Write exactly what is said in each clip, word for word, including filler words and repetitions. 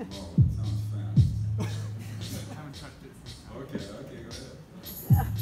Oh, that sounds fast. I haven't touched it since. Okay, okay, go ahead.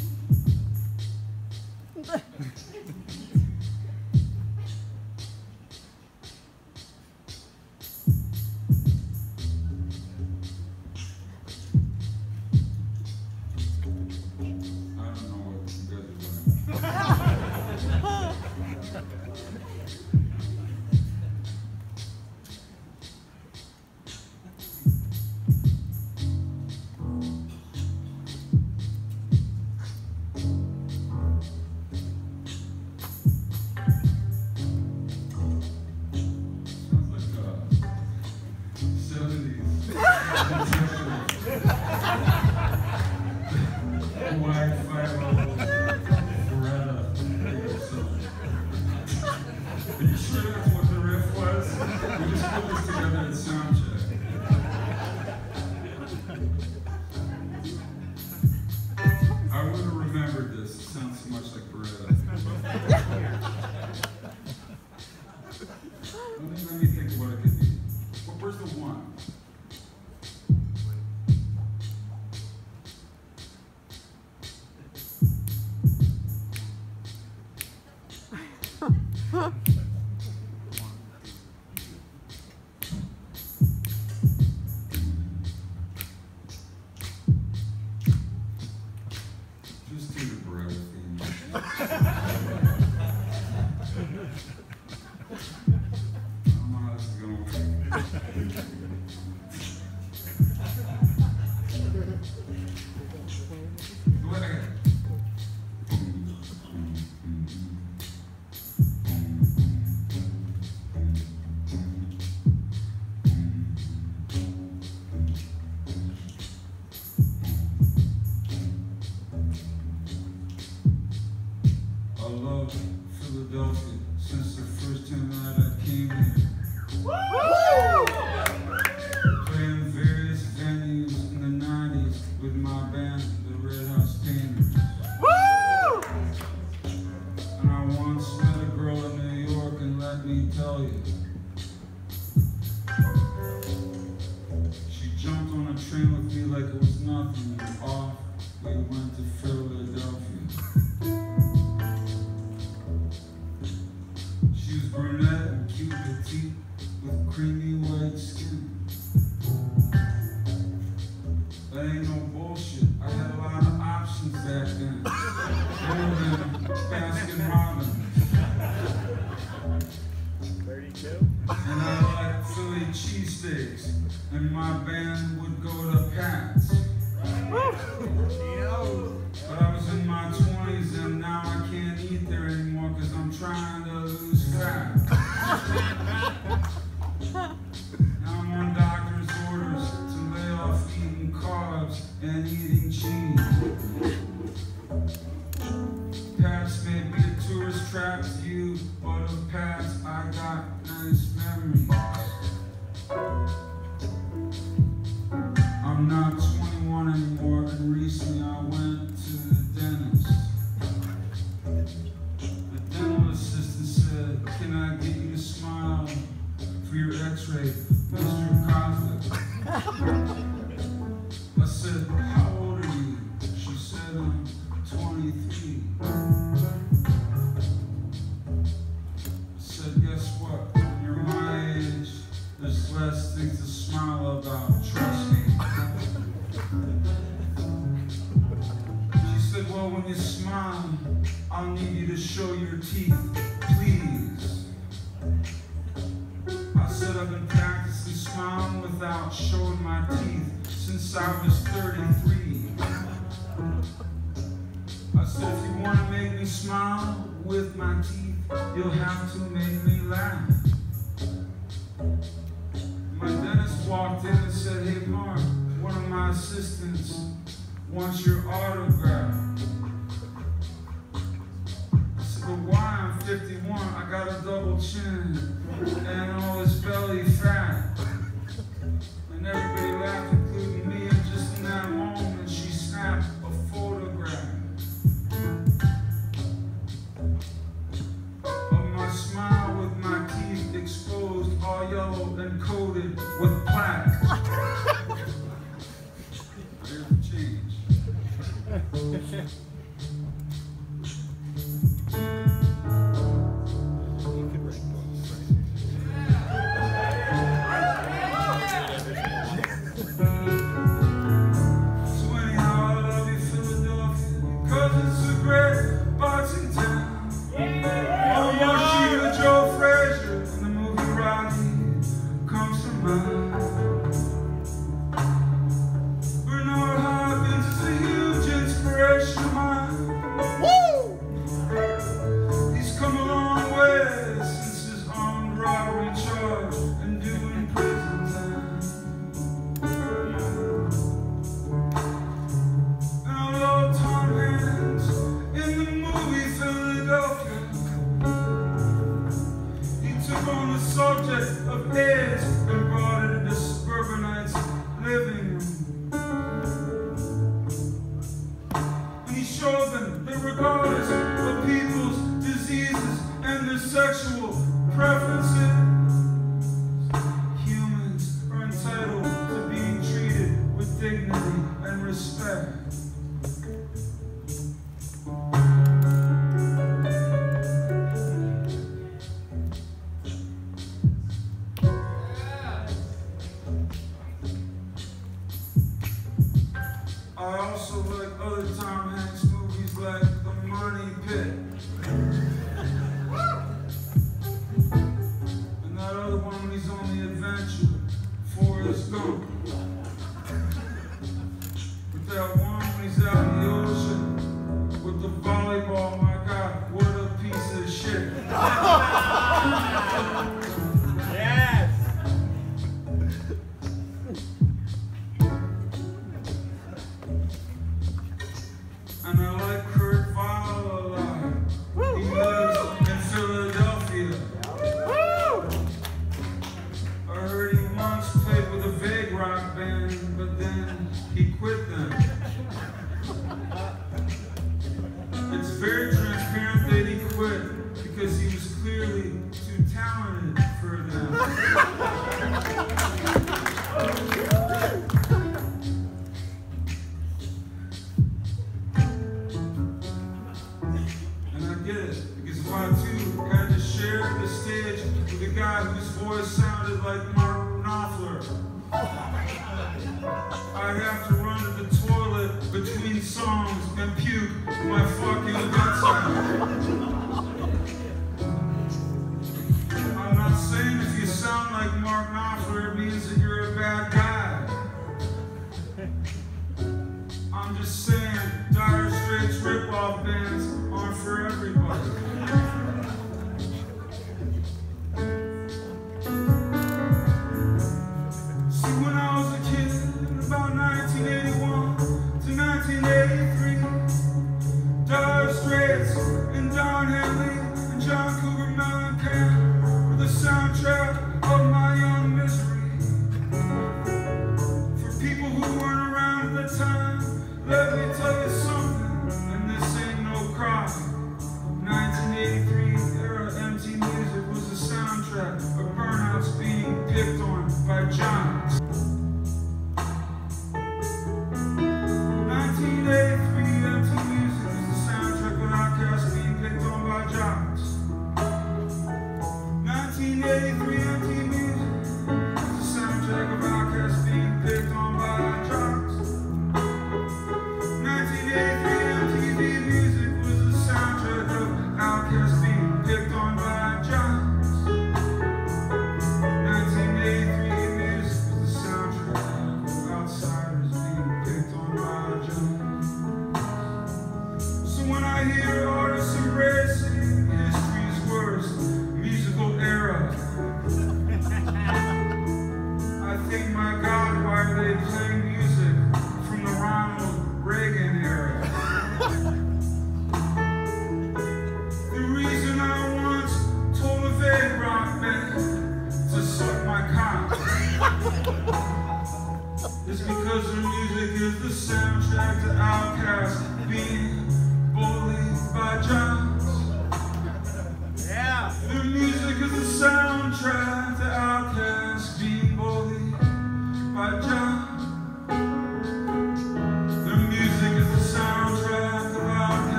Yellow and coated with black.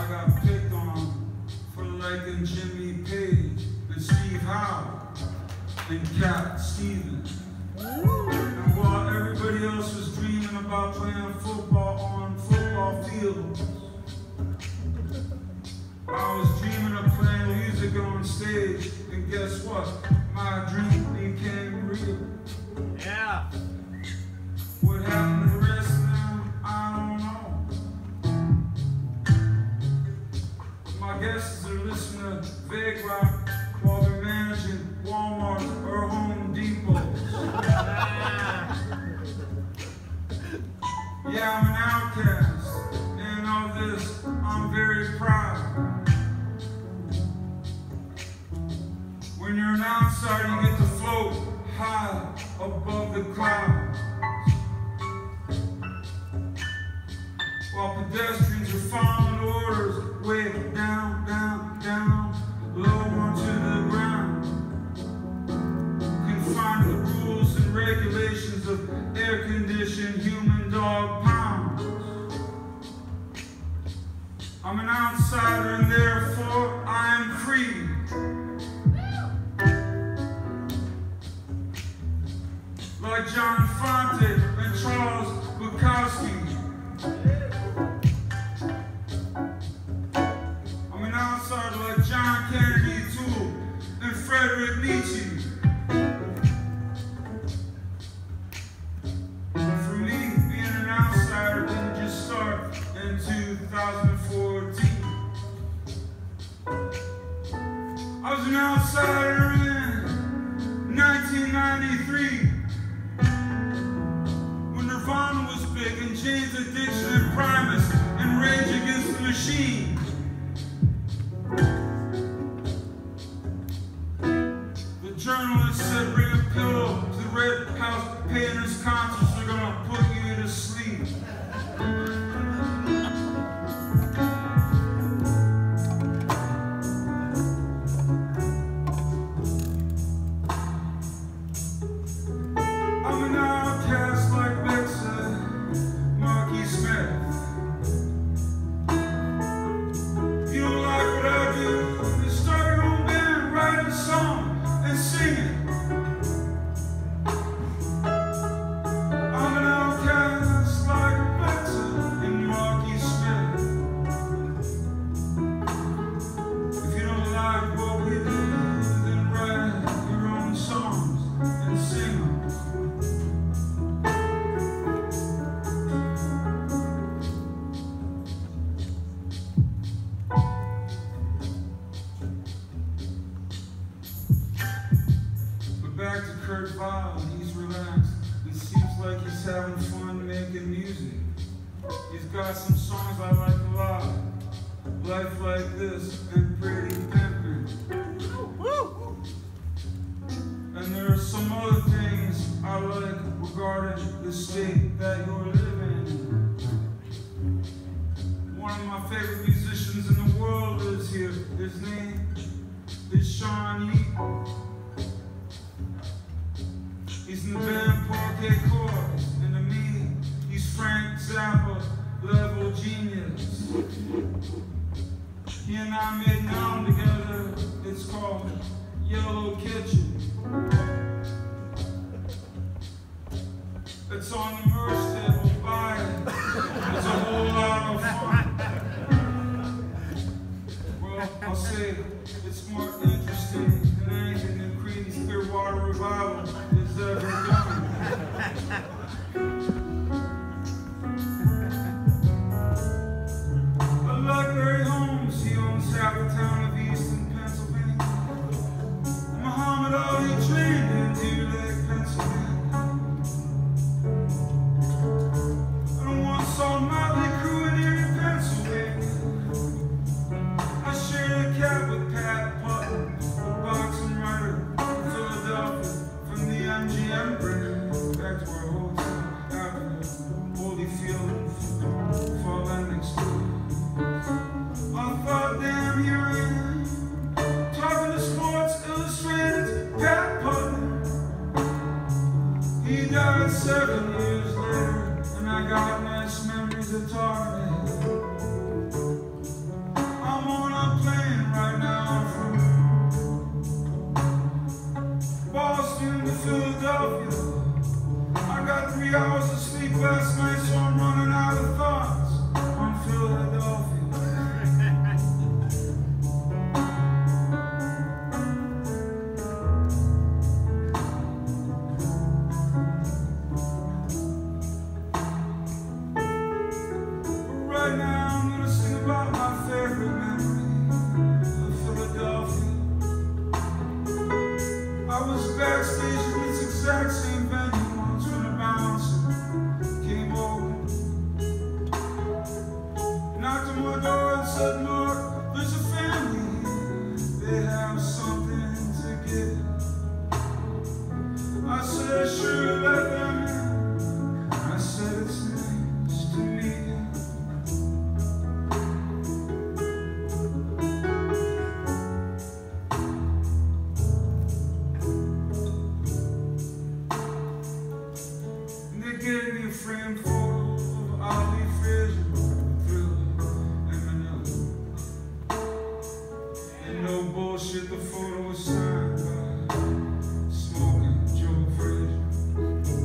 I got picked on for liking Jimmy Page and Steve Howe and Cat Stevens. And while everybody else was dreaming about playing football on football fields, I was dreaming of playing music on stage, and guess what? My dream became real. Yeah. What happened to the rest of them, I don't know. But my guests are listening to vague rock while they're managing Walmart or Home Depot. Yeah, I'm an outcast, and of this, I'm very proud. When you're an outsider, you get to float high above the clouds, while pedestrians are following orders way down, down, down, low onto the ground, confined to the rules and regulations of air-conditioned human dog pounds. I'm an outsider and therefore I am free. Like John Fonte and Charles Bukowski. I'm an outsider like John Kennedy Toole and Frederick Nietzsche. For me, being an outsider didn't just start in two thousand fourteen. I was an outsider in nineteen ninety-three. Nirvana was big, and Jane's Addiction, and Primus, and Rage Against the Machine. The journalist said, bring a pillow to the Red House, paying his concerts, they're gonna put you to sleep. He's in the band Parquet Corps, and to me, he's Frank Zappa, level genius. He and I made an album together, it's called Yellow Kitchen. It's on the merch table, buy it. It's a whole lot of fun. Well, I'll say it's more interesting than anything that Creedence Clearwater Revival is ever done. I like Larry Holmes, he owns half the town of Easton, Pennsylvania. Muhammad Ali trained in Deer Lake, Pennsylvania. I don't want to saw Motley Crue in Erie, Pennsylvania. I shared a cat with Pat Putnam, a boxing writer from Philadelphia. M G M, bring it back to our hotel. shit, the photo was signed by Smoking Joe Frazier.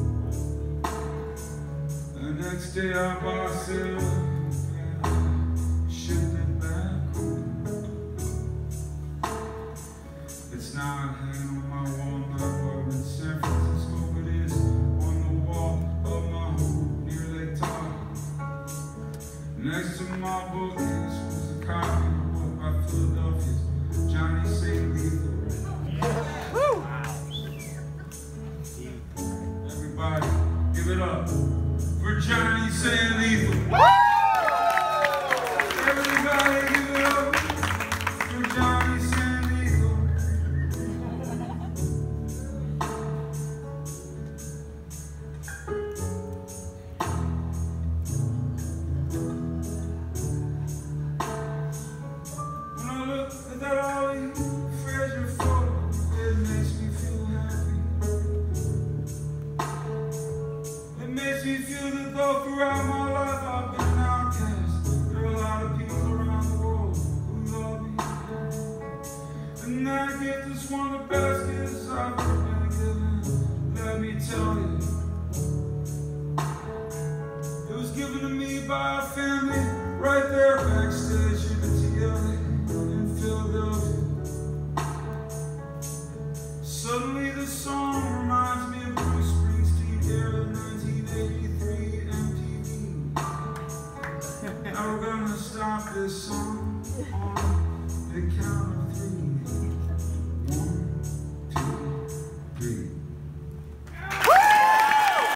The next day I bought silver. This song on the counter.